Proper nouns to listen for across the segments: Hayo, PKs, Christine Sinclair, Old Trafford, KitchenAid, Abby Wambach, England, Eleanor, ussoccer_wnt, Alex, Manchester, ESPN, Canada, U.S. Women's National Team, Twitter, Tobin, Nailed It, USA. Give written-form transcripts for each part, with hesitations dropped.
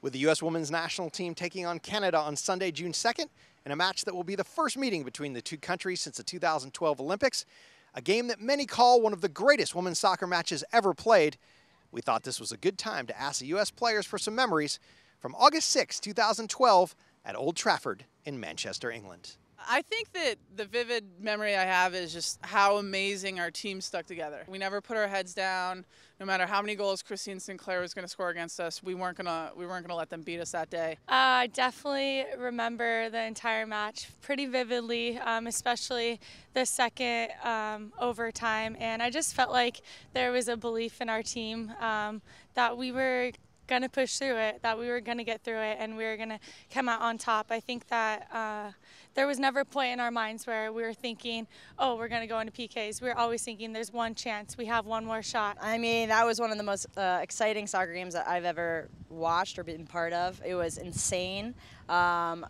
with the U.S. Women's National Team taking on Canada on Sunday, June 2nd, in a match that will be the first meeting between the two countries since the 2012 Olympics, a game that many call one of the greatest women's soccer matches ever played. We thought this was a good time to ask the U.S. players for some memories from August 6, 2012 at Old Trafford in Manchester, England. I think that the vivid memory I have is just how amazing our team stuck together. We never put our heads down. No matter how many goals Christine Sinclair was going to score against us, we weren't gonna let them beat us that day. I definitely remember the entire match pretty vividly, especially the second overtime. And I just felt like there was a belief in our team that we were going to push through it, that we were going to get through it, and we were going to come out on top. I think that there was never a point in our minds where we were thinking, oh, we're going to go into PKs. We were always thinking there's one chance, we have one more shot. I mean, that was one of the most exciting soccer games that I've ever watched or been part of. It was insane. I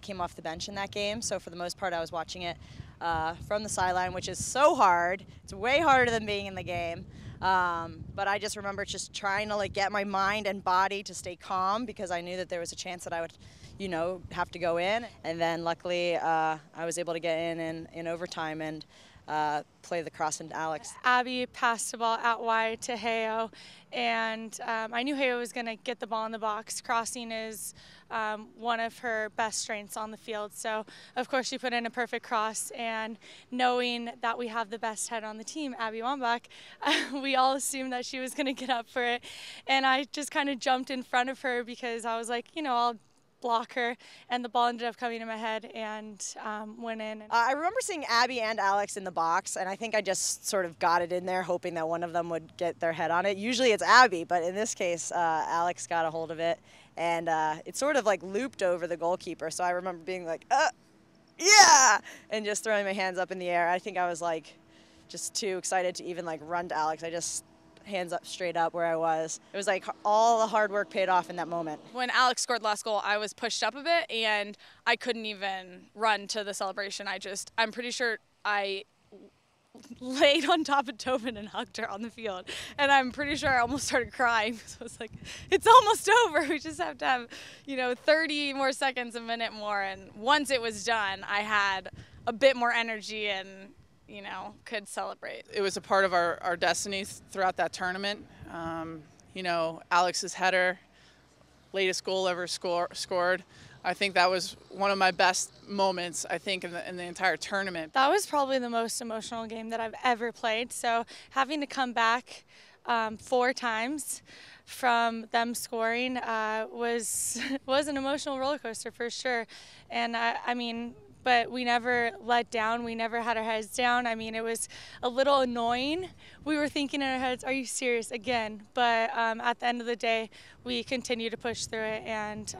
came off the bench in that game, so for the most part I was watching it from the sideline, which is so hard. It's way harder than being in the game. But I just remember just trying to like get my mind and body to stay calm, because I knew that there was a chance that I would, you know, have to go in. And then luckily I was able to get in overtime and play the cross into Alex. Abby passed the ball out wide to Hayo, and I knew Hayo was going to get the ball in the box. Crossing is one of her best strengths on the field, so of course she put in a perfect cross. And knowing that we have the best head on the team, Abby Wambach, we all assumed that she was going to get up for it, and I just kind of jumped in front of her because I was like, you know, I'll block her, and the ball ended up coming to my head and went in. I remember seeing Abby and Alex in the box, and I think I just sort of got it in there hoping that one of them would get their head on it. Usually it's Abby, but in this case Alex got a hold of it, and it sort of like looped over the goalkeeper, so I remember being like, yeah, and just throwing my hands up in the air. I think I was like just too excited to even like run to Alex. I just hands up straight up where I was. It was like all the hard work paid off in that moment. When Alex scored the last goal, I was pushed up a bit and I couldn't even run to the celebration. I'm pretty sure I laid on top of Tobin and hugged her on the field, and I'm pretty sure I almost started crying because I was like, it's almost over, we just have to have, you know, 30 more seconds, a minute more. And once it was done, I had a bit more energy and, you know, could celebrate. It was a part of our destiny throughout that tournament. You know, Alex's header, latest goal ever scored. I think that was one of my best moments, I think, in the entire tournament. That was probably the most emotional game that I've ever played. So having to come back 4 times from them scoring was an emotional roller coaster for sure. And I mean, but we never let down. We never had our heads down. I mean, it was a little annoying. We were thinking in our heads, are you serious again? But at the end of the day, we continue to push through it. And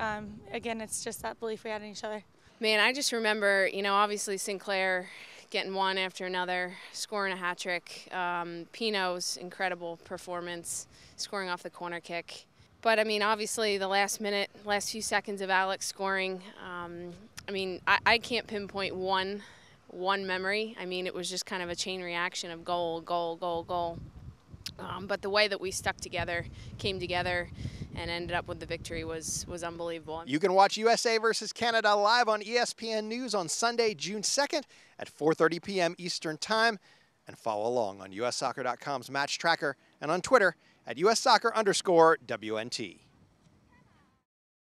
again, it's just that belief we had in each other. Man, I just remember, you know, obviously Sinclair getting one after another, scoring a hat trick. Pino's incredible performance, scoring off the corner kick. But I mean, obviously the last few seconds of Alex scoring, I mean, I can't pinpoint one memory. I mean, it was just kind of a chain reaction of goal, goal, goal, goal. But the way that we stuck together, came together, and ended up with the victory was unbelievable. You can watch USA versus Canada live on ESPN News on Sunday, June 2nd at 4:30 p.m. Eastern Time, and follow along on ussoccer.com's match tracker and on Twitter at ussoccer_wnt.